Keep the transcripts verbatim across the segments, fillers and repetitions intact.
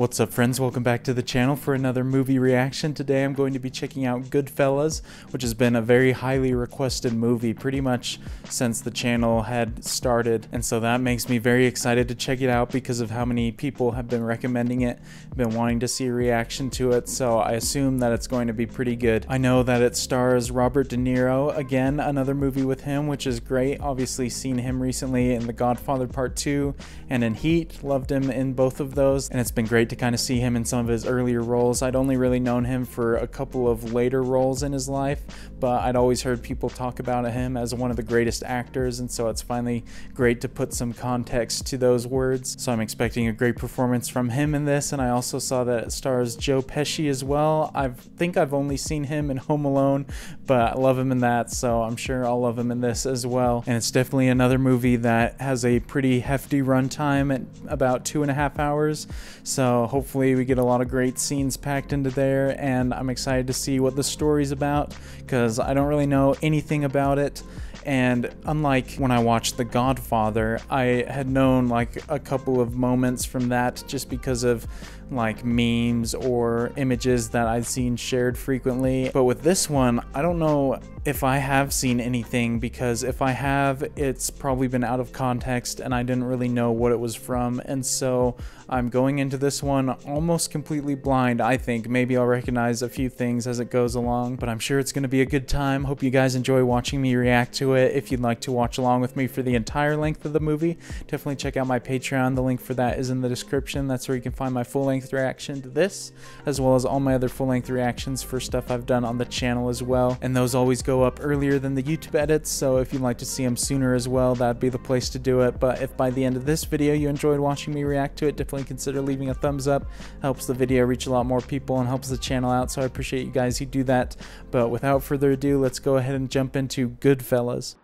What's up, friends? Welcome back to the channel for another movie reaction. Today I'm going to be checking out Goodfellas, which has been a very highly requested movie pretty much since the channel had started. And so that makes me very excited to check it out because of how many people have been recommending it, been wanting to see a reaction to it. So I assume that it's going to be pretty good. I know that it stars Robert De Niro. Again, another movie with him, which is great. Obviously seen him recently in The Godfather Part two and in Heat. Loved him in both of those. And it's been great to kind of see him in some of his earlier roles. I'd only really known him for a couple of later roles in his life, but I'd always heard people talk about him as one of the greatest actors, and so it's finally great to put some context to those words. So I'm expecting a great performance from him in this, and I also saw that it stars Joe Pesci as well. I think I've only seen him in Home Alone, but I love him in that, so I'm sure I'll love him in this as well. And it's definitely another movie that has a pretty hefty runtime at about two and a half hours, so hopefully we get a lot of great scenes packed into there, and I'm excited to see what the story's about because I don't really know anything about it. And unlike when I watched The Godfather, I had known like a couple of moments from that just because of like memes or images that I'd seen shared frequently. But with this one, I don't know if I have seen anything, because if I have, it's probably been out of context and I didn't really know what it was from. And so I'm going into this one almost completely blind, I think. Maybe I'll recognize a few things as it goes along, but I'm sure it's going to be a good time. Hope you guys enjoy watching me react to it. If you'd like to watch along with me for the entire length of the movie, definitely check out my Patreon. The link for that is in the description. That's where you can find my full-length reaction to this, as well as all my other full-length reactions for stuff I've done on the channel as well. And those always go up earlier than the YouTube edits, so if you'd like to see them sooner as well, that'd be the place to do it. But if by the end of this video you enjoyed watching me react to it, definitely consider leaving a thumbs up. Helps the video reach a lot more people and helps the channel out, so I appreciate you guys who do that. But without further ado, let's go ahead and jump into Goodfellas.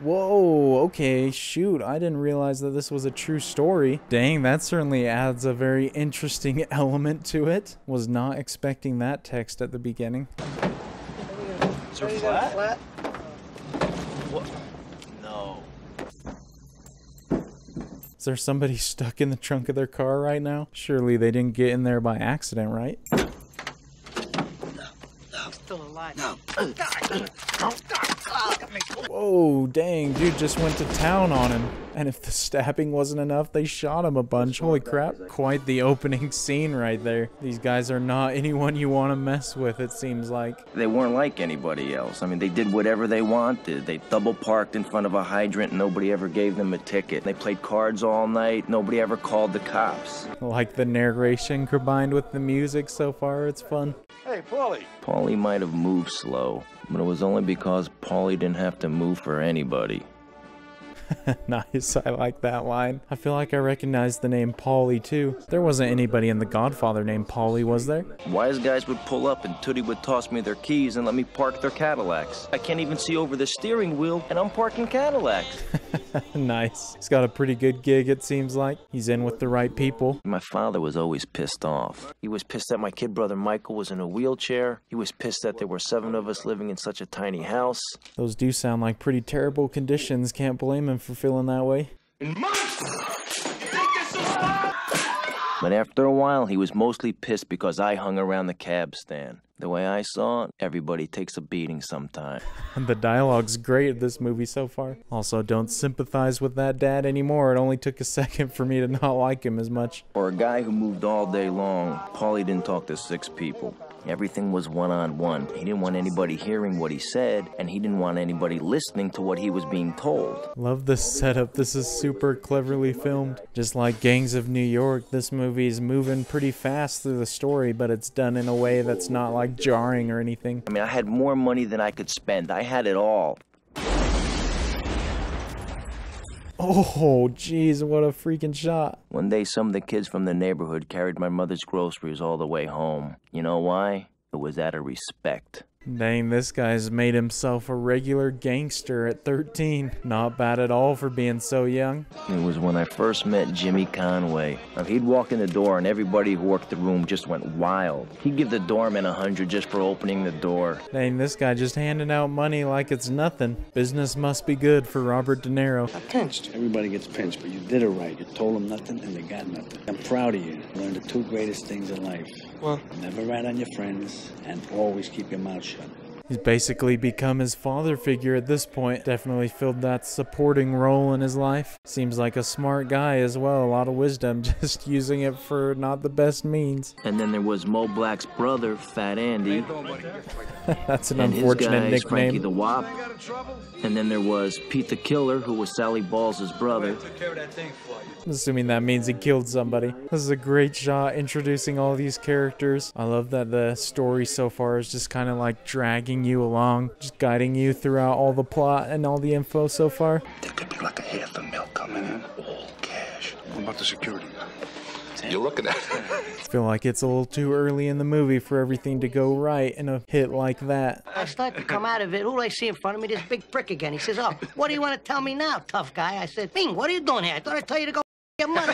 Whoa, okay, shoot, I didn't realize that this was a true story. Dang, that certainly adds a very interesting element to it. Was not expecting that text at the beginning. Is there flat? Flat? What? No. Is there somebody stuck in the trunk of their car right now? Surely they didn't get in there by accident, right? Still alive. No. Whoa, dang, dude just went to town on him. And if the stabbing wasn't enough, they shot him a bunch. Holy crap. Quite the opening scene right there. These guys are not anyone you want to mess with, it seems like. They weren't like anybody else. I mean, they did whatever they wanted. They double parked in front of a hydrant. Nobody ever gave them a ticket. They played cards all night. Nobody ever called the cops. Like the narration combined with the music so far, it's fun. Hey, Paulie. Paulie might have moved slow, but it was only because Paulie didn't have to move for anybody. Nice, I like that line. I feel like I recognize the name Paulie too. There wasn't anybody in The Godfather named Paulie, was there? Wise guys would pull up and Tootie would toss me their keys and let me park their Cadillacs. I can't even see over the steering wheel and I'm parking Cadillacs. Nice. He's got a pretty good gig, it seems like. He's in with the right people. My father was always pissed off. He was pissed that my kid brother Michael was in a wheelchair. He was pissed that there were seven of us living in such a tiny house. Those do sound like pretty terrible conditions. Can't blame him for feeling that way. But after a while, he was mostly pissed because I hung around the cab stand. The way I saw it, everybody takes a beating sometime. The dialogue's great of this movie so far. Also, don't sympathize with that dad anymore. It only took a second for me to not like him as much. Or a guy who moved all day long. Paulie didn't talk to six people. Everything was one-on-one. He didn't want anybody hearing what he said, and he didn't want anybody listening to what he was being told. Love this setup. This is super cleverly filmed. Just like Gangs of New York, this movie is moving pretty fast through the story, but it's done in a way that's not like jarring or anything. I mean, I had more money than I could spend. I had it all. Oh, jeez, what a freaking shot. One day, some of the kids from the neighborhood carried my mother's groceries all the way home. You know why? It was out of respect. Dang, this guy's made himself a regular gangster at thirteen. Not bad at all for being so young. It was when I first met Jimmy Conway. Now, he'd walk in the door and everybody who worked the room just went wild. He'd give the doorman a hundred just for opening the door. Dang, this guy just handing out money like it's nothing. Business must be good for Robert De Niro. I pinched. Everybody gets pinched, but you did it right. You told them nothing and they got nothing. I'm proud of you. You learned the two greatest things in life. Well, never rat on your friends and always keep your mouth shut. He's basically become his father figure at this point. Definitely filled that supporting role in his life. Seems like a smart guy as well. A lot of wisdom, just using it for not the best means. And then there was Mo Black's brother, Fat Andy. That's an and unfortunate his guy, nickname. Frankie the Wop. And then there was Pete the Killer, who was Sally Balls' brother. I'm assuming that means he killed somebody. This is a great shot introducing all these characters. I love that the story so far is just kind of like dragging you along, just guiding you throughout all the plot and all the info so far. There could be like a half a mil coming in, all cash. What about the security? You're looking at it. I feel like it's a little too early in the movie for everything to go right in a hit like that. I start to come out of it. Who do I see in front of me? This big prick again. He says, "Oh, what do you want to tell me now, tough guy?" I said, "Bing, what are you doing here? I thought I'd tell you to go get money."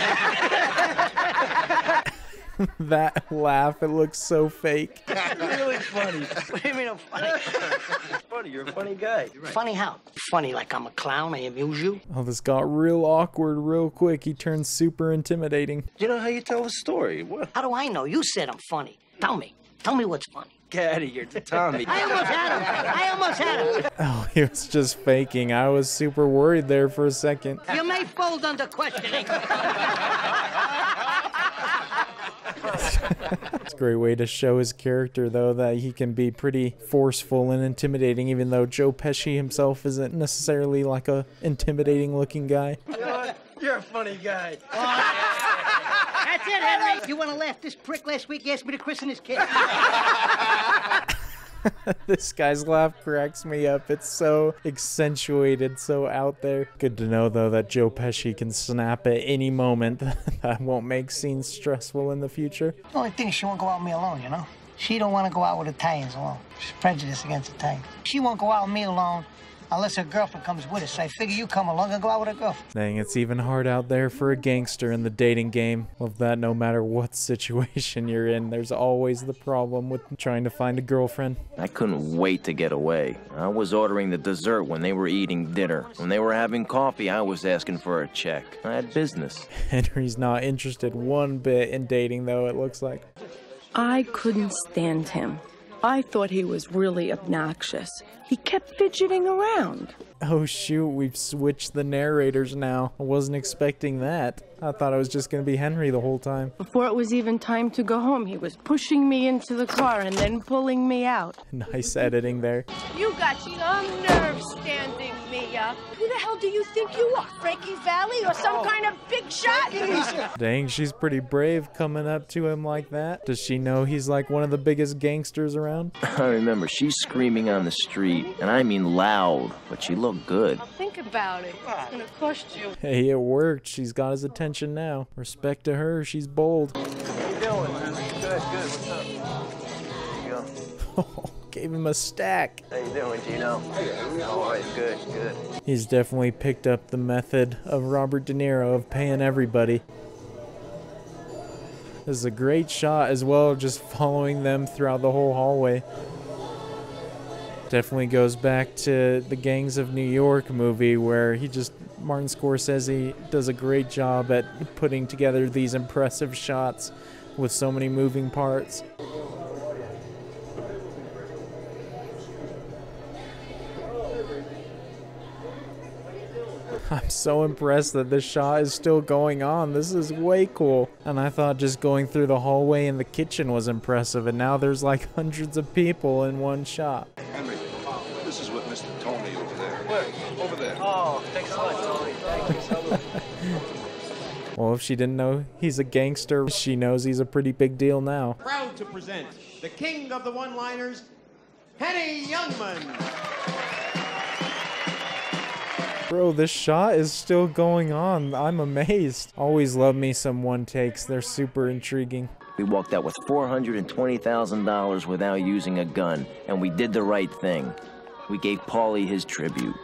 That laugh, it looks so fake. It's really funny. What do you mean I'm funny? It's funny, you're a funny guy. Right. Funny how? Funny like I'm a clown, I amuse you? Oh, this got real awkward real quick. He turns super intimidating. You know how you tell a story? What? How do I know? You said I'm funny. Tell me. Tell me what's funny. Get out of here, Tommy. I almost had him. I almost had him. Oh, he was just faking. I was super worried there for a second. You may fold under questioning. It's a great way to show his character, though, that he can be pretty forceful and intimidating, even though Joe Pesci himself isn't necessarily like a intimidating looking guy. You know what? You're a funny guy. Oh, that's it, Henry. You want to laugh? This prick last week asked me to christen his kid. This guy's laugh cracks me up. It's so accentuated, so out there. Good to know, though, that Joe Pesci can snap at any moment. That won't make scenes stressful in the future. The only thing is she won't go out with me alone, you know? She don't want to go out with Italians alone. She's prejudiced against Italians. She won't go out with me alone unless her girlfriend comes with us. So I figure you come along and go out with her girlfriend. Dang, it's even hard out there for a gangster in the dating game. Love that no matter what situation you're in, there's always the problem with trying to find a girlfriend. I couldn't wait to get away. I was ordering the dessert when they were eating dinner. When they were having coffee, I was asking for a check. I had business. Henry's not interested one bit in dating, though, it looks like. I couldn't stand him. I thought he was really obnoxious. He kept fidgeting around. Oh shoot, we've switched the narrators now. I wasn't expecting that. I thought I was just gonna be Henry the whole time. Before it was even time to go home, he was pushing me into the car and then pulling me out. Nice editing there. You got some nerve standing me up. Who the hell do you think you are? Frankie Valli or some oh. kind of big shot? Dang, she's pretty brave coming up to him like that. Does she know he's like one of the biggest gangsters around? I remember she's screaming on the street, and I mean loud, but she looked good. I'll think about it. It's gonna cost you. Hey, it worked. She's got his attention. Now, respect to her, she's bold. How you doing, man? Good, good. What's up? Here you go. Gave him a stack. How you doing, Gino? How are you? Good, good. He's definitely picked up the method of Robert De Niro of paying everybody. This is a great shot as well, just following them throughout the whole hallway. Definitely goes back to the Gangs of New York movie where he just Martin Scorsese does a great job at putting together these impressive shots with so many moving parts. I'm so impressed that this shot is still going on. This is way cool. And I thought just going through the hallway and the kitchen was impressive, and now there's like hundreds of people in one shot. Henry, this is what Mister Tony over there. Where? Over there. Oh, thanks so much, Tony. Thank you. Well, if she didn't know he's a gangster, she knows he's a pretty big deal now. Proud to present the king of the one-liners, Henny Youngman. Bro, this shot is still going on. I'm amazed. Always love me some one takes. They're super intriguing. We walked out with four hundred twenty thousand dollars without using a gun, and we did the right thing. We gave Paulie his tribute.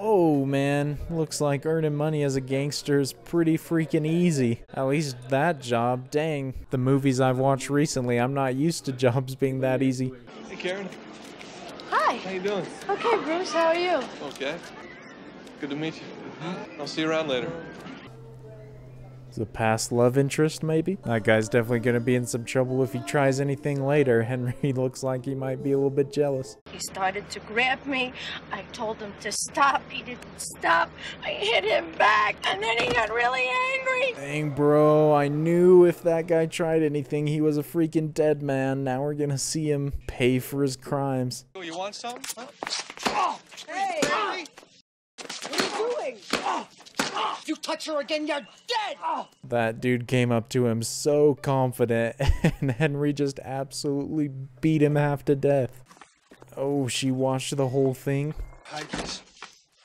Oh man, looks like earning money as a gangster is pretty freaking easy. At least that job, dang. The movies I've watched recently, I'm not used to jobs being that easy. Hey Karen. Hi. How you doing? Okay, Bruce, how are you? Okay. Good to meet you. Mm-hmm. I'll see you around later. The past love interest, maybe? That guy's definitely gonna be in some trouble if he tries anything later. Henry looks like he might be a little bit jealous. He started to grab me. I told him to stop. He didn't stop. I hit him back, and then he got really angry. Dang, bro. I knew if that guy tried anything, he was a freaking dead man. Now we're gonna see him pay for his crimes. Oh, you want some? Huh? Oh, hey! Ah. What are you doing? Oh. You touch her again, you're dead! Oh. That dude came up to him so confident, and Henry just absolutely beat him half to death. Oh, she watched the whole thing. Hi, Chris.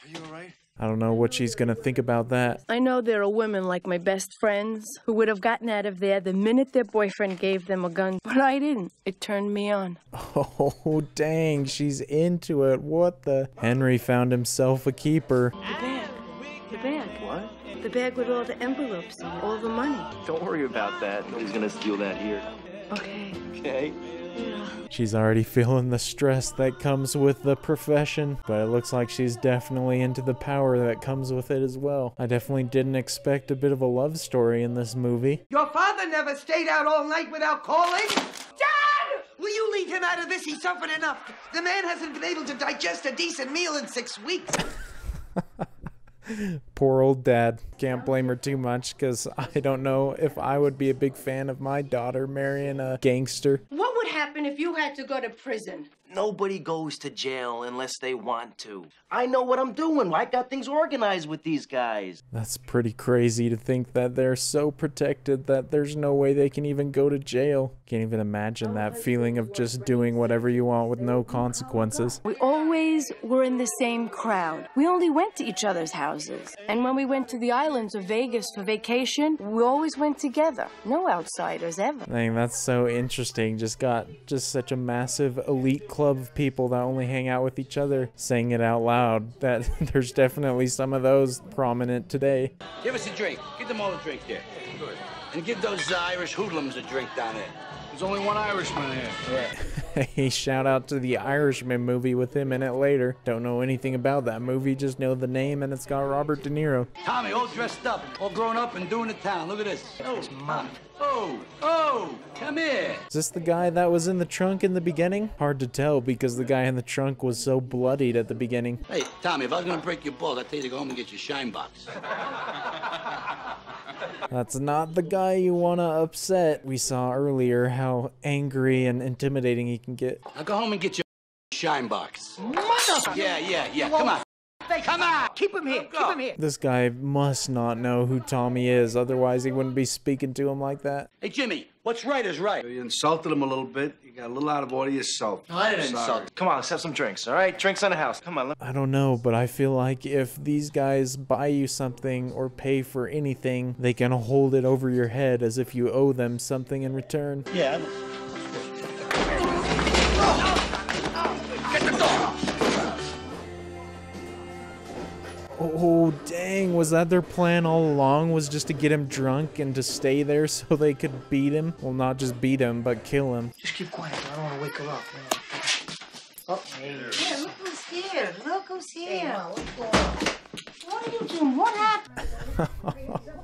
Are you alright? I don't know what she's gonna think about that. I know there are women like my best friends who would have gotten out of there the minute their boyfriend gave them a gun, but I didn't. It turned me on. Oh, dang, she's into it. What the? Henry found himself a keeper. The bag. What? The bag with all the envelopes and all the money. Don't worry about that. Nobody's gonna steal that here. Okay. Okay. Yeah. She's already feeling the stress that comes with the profession, but it looks like she's definitely into the power that comes with it as well. I definitely didn't expect a bit of a love story in this movie. Your father never stayed out all night without calling? Dad! Will you leave him out of this? He suffered enough. The man hasn't been able to digest a decent meal in six weeks. Poor old dad. Can't blame her too much, because I don't know if I would be a big fan of my daughter marrying a gangster. What would happen if you had to go to prison? Nobody goes to jail unless they want to. I know what I'm doing. I got things organized with these guys. That's pretty crazy to think that they're so protected that there's no way they can even go to jail. Can't even imagine that feeling of just doing whatever you want with no consequences. We always were in the same crowd. We only went to each other's houses. And when we went to the islands of Vegas for vacation, we always went together. No outsiders ever. Dang, that's so interesting. Just got just such a massive elite club of people that only hang out with each other, saying it out loud. That there's definitely some of those prominent today. Give us a drink. Give them all a drink there. Good. And give those uh, Irish hoodlums a drink down there. There's only one Irishman here. Right. Hey, shout out to the Irishman movie with him in it later. Don't know anything about that movie, just know the name, and it's got Robert De Niro. Tommy, all dressed up, all grown up and doing the town. Look at this. Oh, it's mom. Oh, oh, come here. Is this the guy that was in the trunk in the beginning? Hard to tell because the guy in the trunk was so bloodied at the beginning. Hey, Tommy, if I was going to break your balls, I'd tell you to go home and get your shine box. That's not the guy you want to upset. We saw earlier how angry and intimidating he can get. Now go home and get your shine box. Motherfucker! Yeah, yeah, yeah. Come on. Come on! Keep him here! Keep him here! This guy must not know who Tommy is, otherwise he wouldn't be speaking to him like that. Hey, Jimmy, what's right is right. You insulted him a little bit. You got a little out of order yourself. No, I didn't insult him. Come on, let's have some drinks, all right? Drinks on the house. Come on. Let I don't know, but I feel like if these guys buy you something or pay for anything, they can hold it over your head as if you owe them something in return. Yeah. Oh, dang, was that their plan all along, was just to get him drunk and to stay there so they could beat him? Well, not just beat him, but kill him. Just keep quiet, I don't want to wake her up. Oh, hey. Yeah, look who's here, look who's here. Hey, Ma, what's going on? What are you doing? What happened?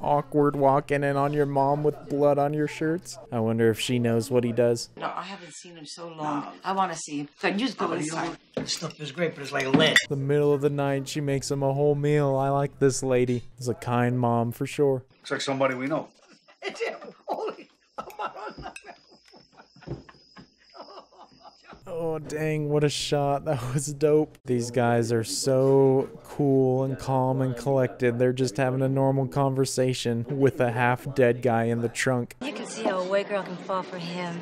Awkward walking in on your mom with blood on your shirts. I wonder if she knows what he does. No, I haven't seen him so long. No. I want to see him. So you just go inside. This stuff is great, but it's like lead. The middle of the night, she makes him a whole meal. I like this lady. She's a kind mom for sure. Looks like somebody we know. It's him. Holy. Oh, dang, what a shot. That was dope. These guys are so cool and calm and collected. They're just having a normal conversation with a half-dead guy in the trunk. You can see how a white girl can fall for him.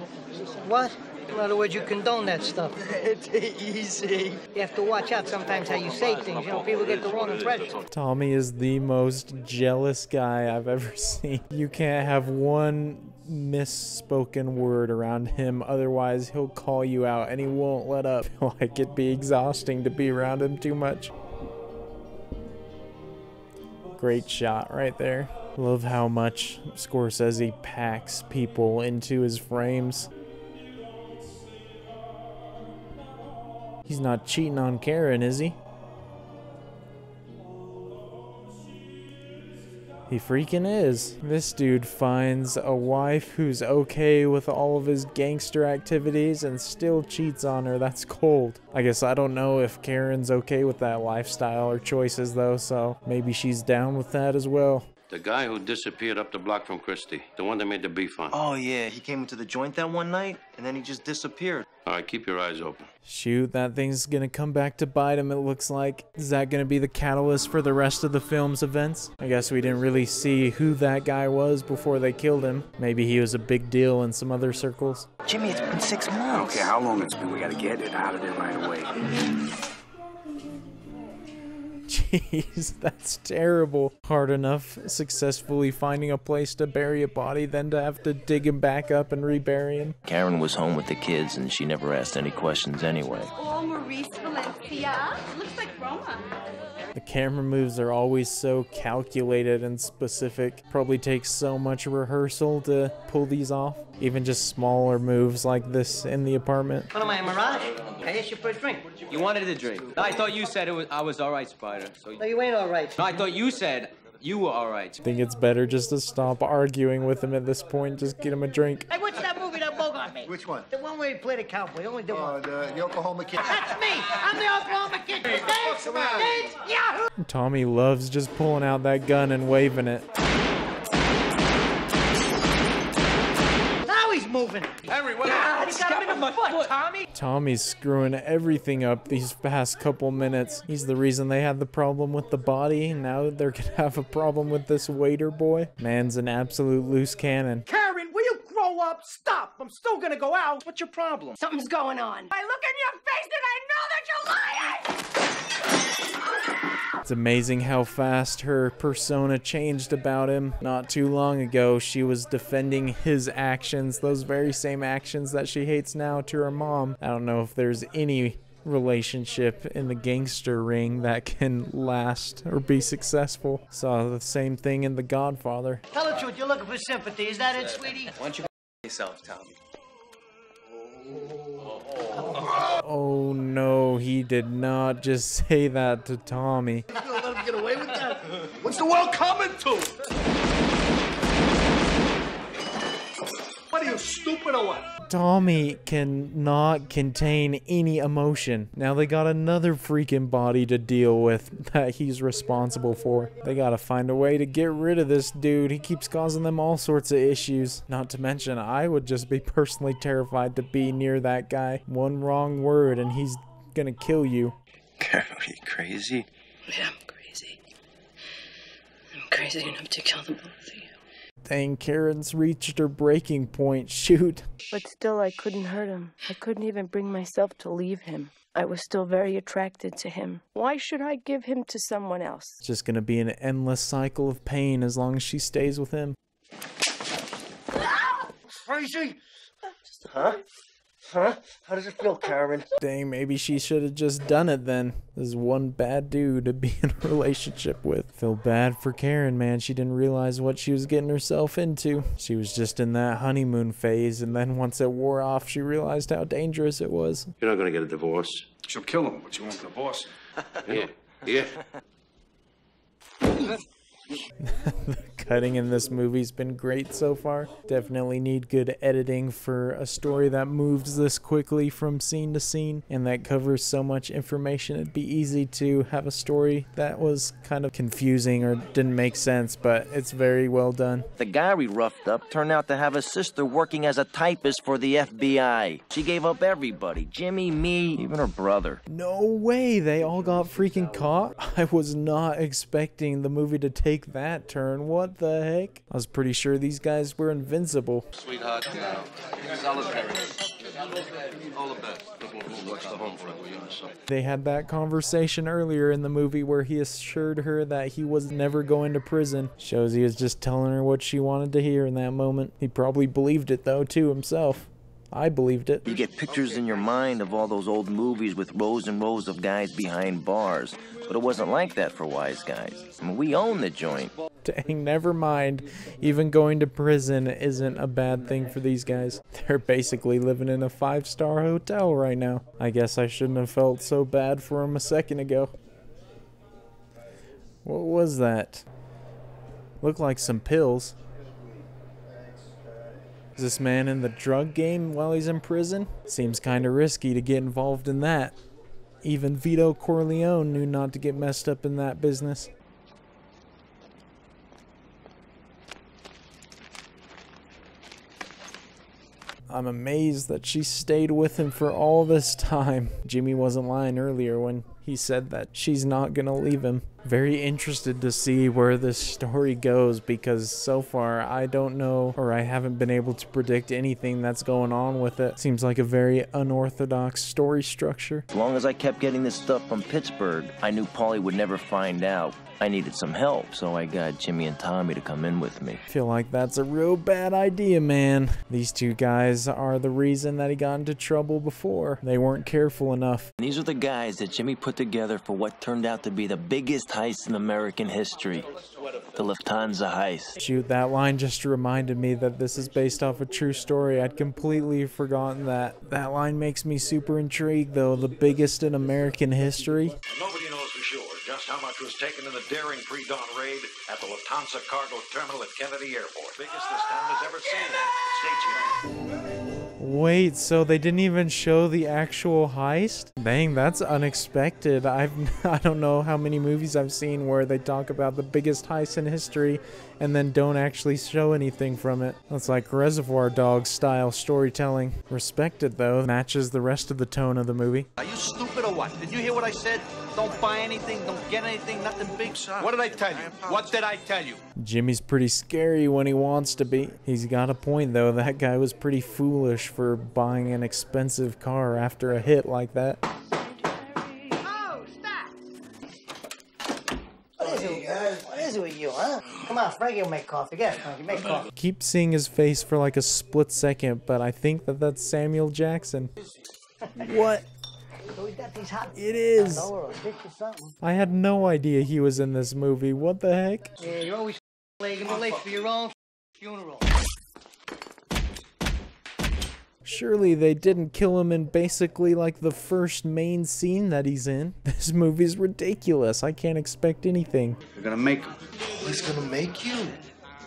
What? In other words, you condone that stuff. It's easy. You have to watch out sometimes how you say things. You know, people get the wrong impression. Tommy is the most jealous guy I've ever seen. You can't have one misspoken word around him, otherwise he'll call you out and he won't let up. Like, it'd be exhausting to be around him too much. Great shot right there. Love how much Scorsese packs people into his frames. He's not cheating on Karen, is he? He freaking is. This dude finds a wife who's okay with all of his gangster activities and still cheats on her. That's cold. I guess I don't know if Karen's okay with that lifestyle or choices though, so maybe she's down with that as well. The guy who disappeared up the block from Christie, the one that made the beef on. Oh yeah, he came into the joint that one night and then he just disappeared. All right, keep your eyes open. Shoot, that thing's gonna come back to bite him, it looks like. Is that gonna be the catalyst for the rest of the film's events? I guess we didn't really see who that guy was before they killed him. Maybe he was a big deal in some other circles. Jimmy, it's been six months. I don't care how long it's been, we gotta get it out of there right away. Jeez, that's terrible. Hard enough successfully finding a place to bury a body, then to have to dig him back up and rebury him. Karen was home with the kids and she never asked any questions anyway. Oh, Maurice Valencia. Looks like Roma. The camera moves are always so calculated and specific. Probably takes so much rehearsal to pull these off. Even just smaller moves like this in the apartment. What am I, a mirage? I asked you for a drink. You wanted a drink. I thought you said it was, I was all right, Spider. So no, you ain't all right. No, I thought you said you were all right. I think it's better just to stop arguing with him at this point. Just get him a drink. Hey, what's that movie that Bogart made? Which one? The one where he played a cowboy. Only the uh, one. The, the Oklahoma Kid. That's me. I'm the Oklahoma Kid. Hey, Dave, Dave, Dave, Yahoo! Tommy loves just pulling out that gun and waving it. Moving. Everyone, God, he got him in the foot, Tommy. Tommy's screwing everything up these past couple minutes. He's the reason they had the problem with the body. Now they're gonna have a problem with this waiter boy. Man's an absolute loose cannon. Karen, will you grow up? Stop! I'm still gonna go out. What's your problem? Something's going on. I look in your face and I know that you're lying! It's amazing how fast her persona changed about him. Not too long ago, she was defending his actions, those very same actions that she hates now, to her mom. I don't know if there's any relationship in the gangster ring that can last or be successful. Saw the same thing in The Godfather. Tell the truth, you're looking for sympathy. Is that it, sweetie? Why don't you yourself, Tommy? Oh no, he did not just say that to Tommy. You're gonna let him get away with that? What's the world coming to? What are you, stupid or what? Tommy cannot contain any emotion. Now they got another freaking body to deal with that he's responsible for. They gotta find a way to get rid of this dude. He keeps causing them all sorts of issues. Not to mention, I would just be personally terrified to be near that guy. One wrong word and he's gonna kill you. Are you crazy? Yeah, I'm crazy. I'm crazy enough to kill them both of you. Dang, Karen's reached her breaking point. Shoot. But still, I couldn't hurt him. I couldn't even bring myself to leave him. I was still very attracted to him. Why should I give him to someone else? It's just gonna be an endless cycle of pain as long as she stays with him. Ah! Crazy! Huh? Huh? How does it feel, Karen? Dang, maybe she should have just done it then. This is one bad dude to be in a relationship with. Feel bad for Karen, man. She didn't realize what she was getting herself into. She was just in that honeymoon phase, and then once it wore off, she realized how dangerous it was. You're not gonna get a divorce. She'll kill him, but you won't divorce him. Yeah. Yeah. The cutting in this movie's been great so far. Definitely need good editing for a story that moves this quickly from scene to scene and that covers so much information. It'd be easy to have a story that was kind of confusing or didn't make sense, but it's very well done. The guy we roughed up turned out to have a sister working as a typist for the F B I. She gave up everybody, Jimmy, me, even her brother. No way, they all got freaking caught? I was not expecting the movie to take that turn. What the heck? I was pretty sure these guys were invincible. Sweetheart, you know, solitary. All the best. Watch the home front. They had that conversation earlier in the movie where he assured her that he was never going to prison. Shows he was just telling her what she wanted to hear in that moment. He probably believed it though too himself. I believed it. You get pictures in your mind of all those old movies with rows and rows of guys behind bars. But it wasn't like that for Wise Guys. I mean, we own the joint. Dang, never mind. Even going to prison isn't a bad thing for these guys. They're basically living in a five-star hotel right now. I guess I shouldn't have felt so bad for them a second ago. What was that? Looked like some pills. Is this man in the drug game while he's in prison? Seems kind of risky to get involved in that. Even Vito Corleone knew not to get messed up in that business. I'm amazed that she stayed with him for all this time. Jimmy wasn't lying earlier when he said that she's not gonna leave him. Very interested to see where this story goes, because so far I don't know, or I haven't been able to predict anything that's going on with it. Seems like a very unorthodox story structure. As long as I kept getting this stuff from Pittsburgh, I knew Paulie would never find out. I needed some help, so I got Jimmy and Tommy to come in with me. I feel like that's a real bad idea, man. These two guys are the reason that he got into trouble before. They weren't careful enough. These are the guys that Jimmy put together for what turned out to be the biggest heist in American history. The Lufthansa heist. Shoot, that line just reminded me that this is based off a true story. I'd completely forgotten that. That line makes me super intrigued, though. The biggest in American history. Nobody knows for sure just how much was taken in the daring pre-dawn raid at the Lufthansa cargo terminal at Kennedy Airport. Biggest this town has ever seen. Stay tuned. Wait, so they didn't even show the actual heist? Dang, that's unexpected. I've, I don't know how many movies I've seen where they talk about the biggest heist in history and then don't actually show anything from it. That's like Reservoir Dogs style storytelling. Respected though, matches the rest of the tone of the movie. Are you stupid or what? Did you hear what I said? Don't buy anything, don't get anything, nothing big. What did I tell you? What did I tell you? Jimmy's pretty scary when he wants to be. He's got a point though, that guy was pretty foolish for buying an expensive car after a hit like that. Oh, stop! What is it, guys? What is it with you, huh? Come on, Frankie will make coffee. Get it, Frankie, make coffee. Keep seeing his face for like a split second, but I think that that's Samuel Jackson. What? It is. I had no idea he was in this movie. What the heck? Yeah, you're always lagging the lake for your own funeral. Surely they didn't kill him in basically like the first main scene that he's in. This movie's ridiculous. I can't expect anything. They're gonna make him. He's gonna make you.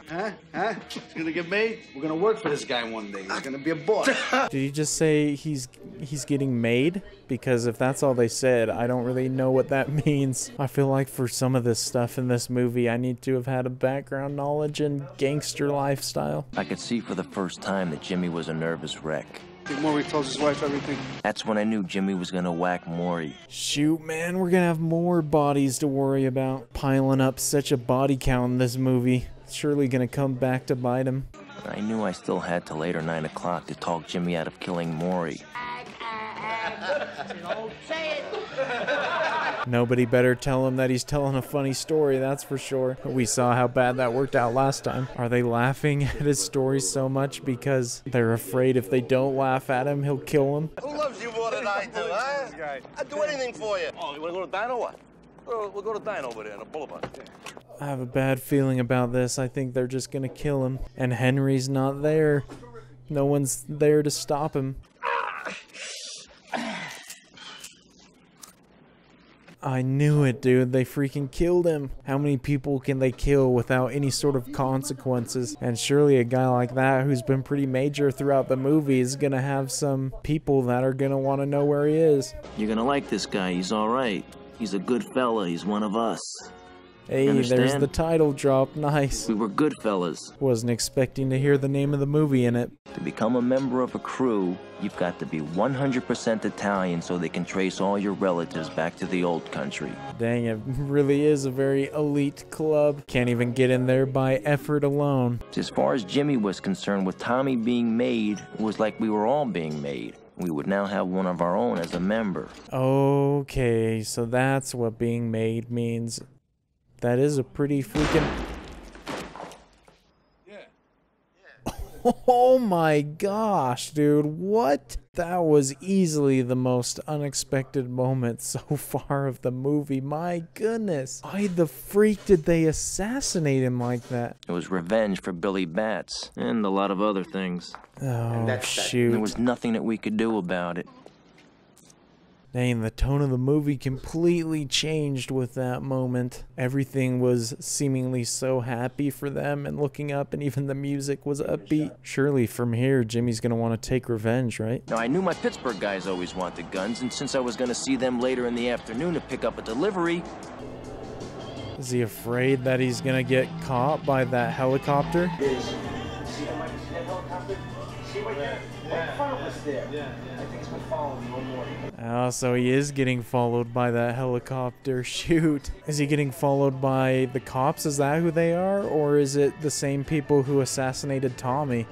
Huh? Huh? He's gonna get made? We're gonna work for this guy one day. He's gonna be a boss. Did you just say he's he's getting made? Because if that's all they said, I don't really know what that means. I feel like for some of this stuff in this movie, I need to have had a background knowledge in gangster lifestyle. I could see for the first time that Jimmy was a nervous wreck. Maury tells his wife everything. That's when I knew Jimmy was gonna whack Maury. Shoot, man, we're gonna have more bodies to worry about. Piling up such a body count in this movie. It's surely gonna come back to bite him. I knew I still had till later nine o'clock to talk Jimmy out of killing Maury. Nobody better tell him that he's telling a funny story, that's for sure. We saw how bad that worked out last time. Are they laughing at his story so much because they're afraid if they don't laugh at him, he'll kill him? Who loves you more than I do, huh? I'd do anything for you. Oh, you wanna go to dine or what? We'll, we'll go to dine over there on the boulevard. I have a bad feeling about this. I think they're just gonna kill him. And Henry's not there. No one's there to stop him. I knew it, dude. They freaking killed him. How many people can they kill without any sort of consequences? And surely a guy like that who's been pretty major throughout the movie is gonna have some people that are gonna want to know where he is. You're gonna like this guy. He's all right. He's a good fella. He's one of us. Hey, there's the title drop. Nice. We were good fellas. Wasn't expecting to hear the name of the movie in it. To become a member of a crew, you've got to be one hundred percent Italian so they can trace all your relatives back to the old country. Dang, it really is a very elite club. Can't even get in there by effort alone. As far as Jimmy was concerned, with Tommy being made, it was like we were all being made. We would now have one of our own as a member. Okay, so that's what being made means. That is a pretty freaking... Oh my gosh, dude, what? That was easily the most unexpected moment so far of the movie. My goodness. Why the freak did they assassinate him like that? It was revenge for Billy Bats and a lot of other things. Oh, and that's shoot. There was nothing that we could do about it. Dang, the tone of the movie completely changed with that moment. Everything was seemingly so happy for them and looking up, and even the music was upbeat. Surely from here, Jimmy's gonna want to take revenge, right? Now, I knew my Pittsburgh guys always wanted guns, and since I was gonna see them later in the afternoon to pick up a delivery... Is he afraid that he's gonna get caught by that helicopter? Yes. See that helicopter? See right there? Yeah, right yeah, there. Yeah, yeah. I think it's been following me all morning. Oh, so he is getting followed by that helicopter. Shoot. Is he getting followed by the cops? Is that who they are? Or is it the same people who assassinated Tommy?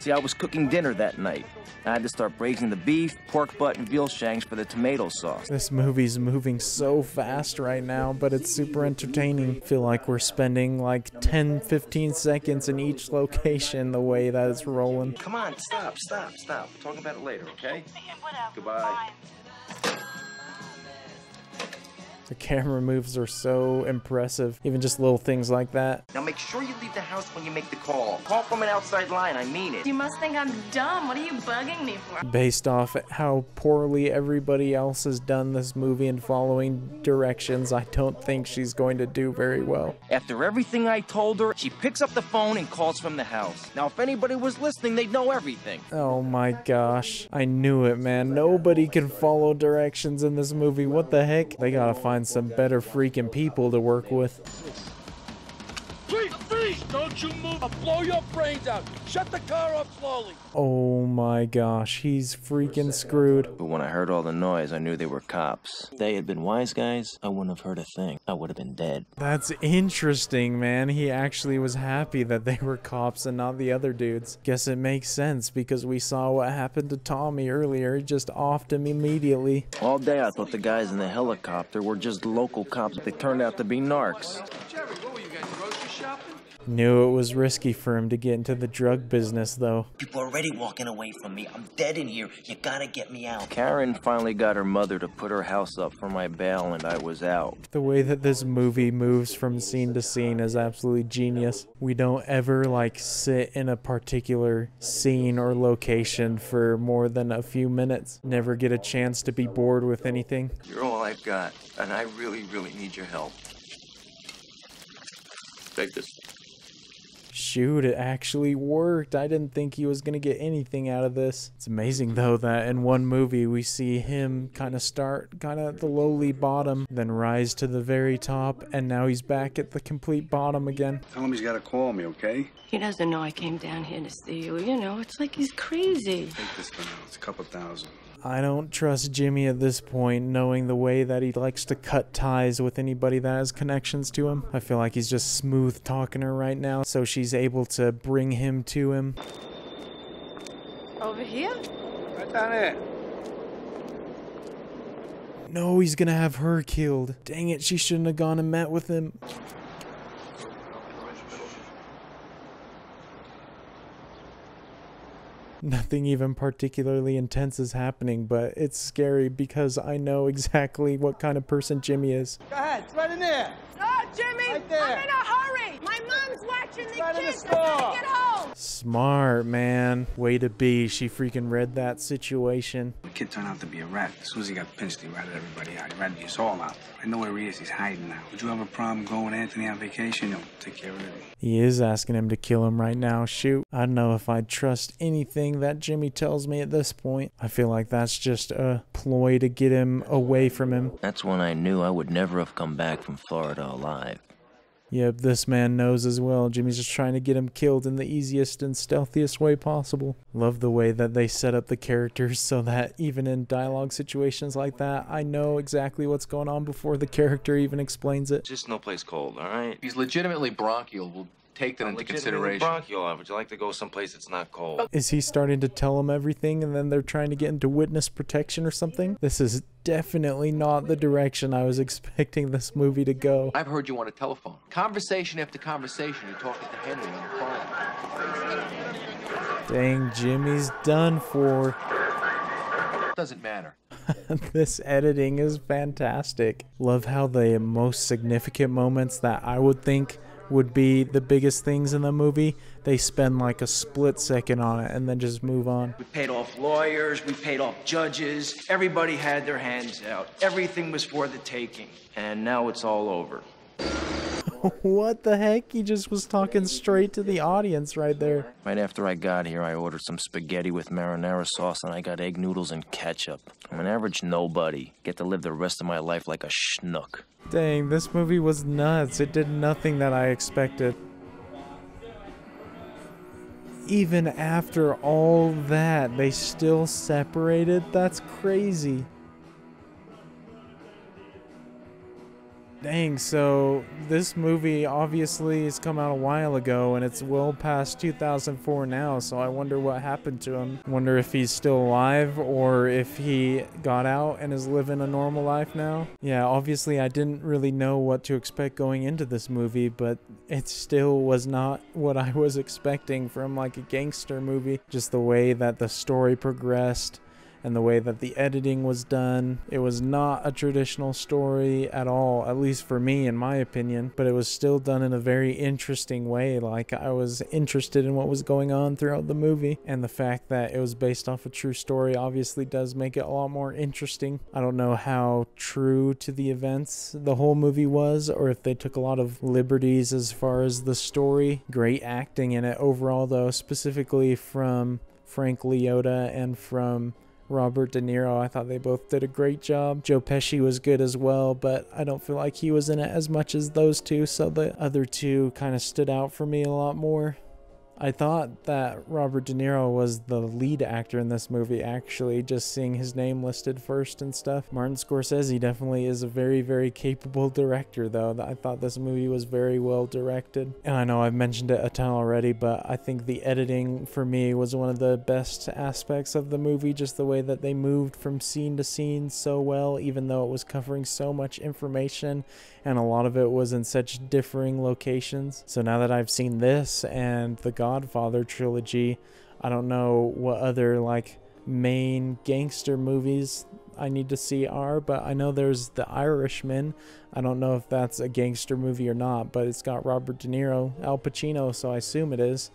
See, I was cooking dinner that night. I had to start braising the beef, pork butt, and veal shanks for the tomato sauce. This movie's moving so fast right now, but it's super entertaining. I feel like we're spending like ten, fifteen seconds in each location the way that it's rolling. Come on, stop, stop, stop. We'll talk about it later, okay? Goodbye. The camera moves are so impressive. Even just little things like that. Now make sure you leave the house when you make the call. Call from an outside line, I mean it. You must think I'm dumb. What are you bugging me for? Based off how poorly everybody else has done this movie and following directions, I don't think she's going to do very well. After everything I told her, she picks up the phone and calls from the house. Now if anybody was listening, they'd know everything. Oh my gosh. I knew it, man. Nobody can follow directions in this movie. What the heck? They gotta find some better freaking people to work with. Please, please, don't you move. I'll blow your brains out. Shut the car up slowly. Oh my gosh, he's freaking screwed. But when I heard all the noise, I knew they were cops. If they had been wise guys, I wouldn't have heard a thing. I would have been dead. That's interesting, man. He actually was happy that they were cops and not the other dudes. Guess it makes sense because we saw what happened to Tommy earlier. He just offed him immediately. All day I thought the guys in the helicopter were just local cops, but they turned out to be narcs. Jerry, what were you guys, grocery shopping? Knew it was risky for him to get into the drug business, though. People are already walking away from me. I'm dead in here. You gotta get me out. Karen finally got her mother to put her house up for my bail, and I was out. The way that this movie moves from scene to scene is absolutely genius. We don't ever, like, sit in a particular scene or location for more than a few minutes. Never get a chance to be bored with anything. You're all I've got, and I really, really need your help. Take this. Shoot, it actually worked. I didn't think he was gonna get anything out of this. It's amazing though that in one movie we see him kind of start kind of at the lowly bottom, then rise to the very top, and now he's back at the complete bottom again. Tell him he's gotta call me, okay? He doesn't know I came down here to see you. You know, it's like he's crazy. Take this for now. It's a couple thousand. I don't trust Jimmy at this point, knowing the way that he likes to cut ties with anybody that has connections to him. I feel like he's just smooth talking her right now, so she's able to bring him to him. Over here? Right down there. No, he's gonna have her killed. Dang it, she shouldn't have gone and met with him. Nothing even particularly intense is happening, but it's scary because I know exactly what kind of person Jimmy is. Go ahead, it's right in there. Oh, Jimmy, right there. I'm in a hurry. My mom's watching the right kids. The I gotta get home. Smart, man. Way to be. She freaking read that situation. The kid turned out to be a rat. As soon as he got pinched, he ratted everybody out. He ratted us all out. I know where he is. He's hiding now. Would you have a problem going Anthony on vacation? He'll take care of it. He is asking him to kill him right now. Shoot. I don't know if I'd trust anything that Jimmy tells me at this point. I feel like that's just a ploy to get him away from him. That's when I knew I would never have come back from Florida alive. Yep, this man knows as well. Jimmy's just trying to get him killed in the easiest and stealthiest way possible. Love the way that they set up the characters so that even in dialogue situations like that, I know exactly what's going on before the character even explains it. Just no place cold, all right? He's legitimately bronchial. We'll take that I'm into consideration. Bronchial. Would you like to go someplace that's not cold? Is he starting to tell him everything and then they're trying to get into witness protection or something? This is definitely not the direction I was expecting this movie to go. I've heard you on a telephone. Conversation after conversation, you're talking to Henry on the phone. Dang, Jimmy's done for. Doesn't matter. This editing is fantastic. Love how the most significant moments that I would think would be the biggest things in the movie, they spend like a split second on it and then just move on. We paid off lawyers, we paid off judges, everybody had their hands out. Everything was for the taking, and now it's all over. What the heck? He just was talking straight to the audience right there. Right after I got here, I ordered some spaghetti with marinara sauce, and I got egg noodles and ketchup. I'm an average nobody. Get to live the rest of my life like a schnook. Dang, this movie was nuts. It did nothing that I expected. Even after all that, they still separated? That's crazy. Dang, so this movie obviously has come out a while ago, and it's well past two thousand four now, so I wonder what happened to him. Wonder if he's still alive, or if he got out and is living a normal life now. Yeah, obviously I didn't really know what to expect going into this movie, but it still was not what I was expecting from like a gangster movie. Just the way that the story progressed, and the way that the editing was done. It was not a traditional story at all, at least for me in my opinion, but it was still done in a very interesting way. Like, I was interested in what was going on throughout the movie, and the fact that it was based off a true story obviously does make it a lot more interesting. I don't know how true to the events the whole movie was, or if they took a lot of liberties as far as the story. Great acting in it overall though, specifically from Frank Leota and from Robert De Niro. I thought they both did a great job. Joe Pesci was good as well, but I don't feel like he was in it as much as those two, so the other two kind of stood out for me a lot more. I thought that Robert De Niro was the lead actor in this movie, actually, just seeing his name listed first and stuff. Martin Scorsese definitely is a very, very capable director, though. I thought this movie was very well directed. And I know I've mentioned it a ton already, but I think the editing, for me, was one of the best aspects of the movie. Just the way that they moved from scene to scene so well, even though it was covering so much information, and a lot of it was in such differing locations. So now that I've seen this and The Godfather Godfather trilogy, I don't know what other like main gangster movies I need to see are, but I know there's The Irishman. I don't know if that's a gangster movie or not, but it's got Robert De Niro, Al Pacino, so I assume it is,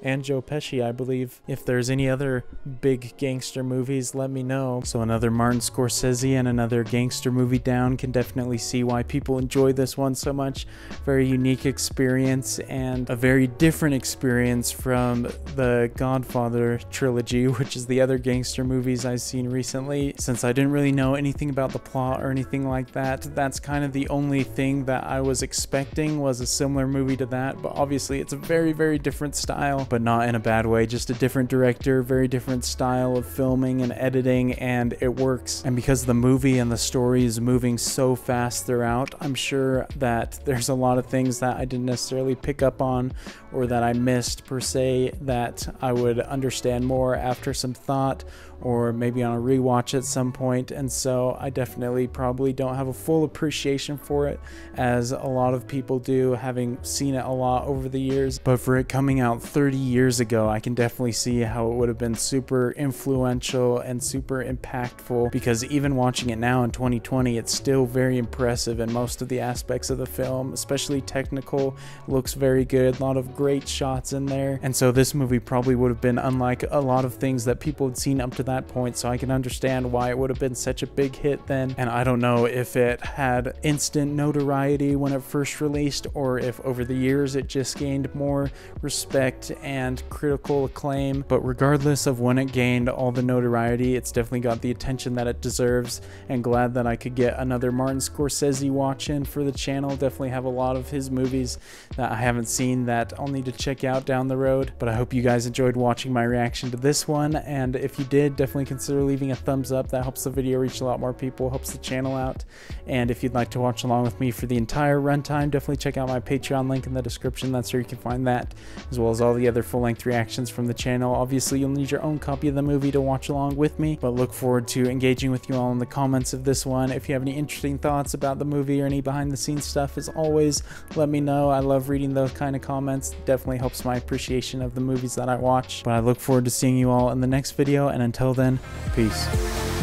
and Joe Pesci, I believe. If there's any other big gangster movies, let me know. So another Martin Scorsese and another gangster movie down. Can definitely see why people enjoy this one so much. Very unique experience, and a very different experience from the Godfather trilogy, which is the other gangster movies I've seen recently. Since I didn't really know anything about the plot or anything like that, that's kind of the only thing that I was expecting, was a similar movie to that, but obviously it's a very, very different style. But not in a bad way, just a different director, very different style of filming and editing, and it works. And because the movie and the story is moving so fast throughout, I'm sure that there's a lot of things that I didn't necessarily pick up on, or that I missed per se, that I would understand more after some thought, or maybe on a rewatch at some point. And so I definitely probably don't have a full appreciation for it as a lot of people do, having seen it a lot over the years. But for it coming out thirty years ago, I can definitely see how it would have been super influential and super impactful, because even watching it now in twenty twenty, it's still very impressive in most of the aspects of the film, especially technical. Looks very good, a lot of great shots in there. And so this movie probably would have been unlike a lot of things that people had seen up to that point, so I can understand why it would have been such a big hit then. And I don't know if it had instant notoriety when it first released, or if over the years it just gained more respect and critical acclaim, but regardless of when it gained all the notoriety, it's definitely got the attention that it deserves, and glad that I could get another Martin Scorsese watch in for the channel. Definitely have a lot of his movies that I haven't seen that I'll need to check out down the road, but I hope you guys enjoyed watching my reaction to this one, and if you did, definitely consider leaving a thumbs up. That helps the video reach a lot more people, helps the channel out, and if you'd like to watch along with me for the entire runtime, definitely check out my Patreon link in the description. That's where you can find that, as well as all the other full-length reactions from the channel. Obviously, you'll need your own copy of the movie to watch along with me, but look forward to engaging with you all in the comments of this one. If you have any interesting thoughts about the movie or any behind-the-scenes stuff, as always, let me know. I love reading those kind of comments. It definitely helps my appreciation of the movies that I watch, but I look forward to seeing you all in the next video, and until then, peace.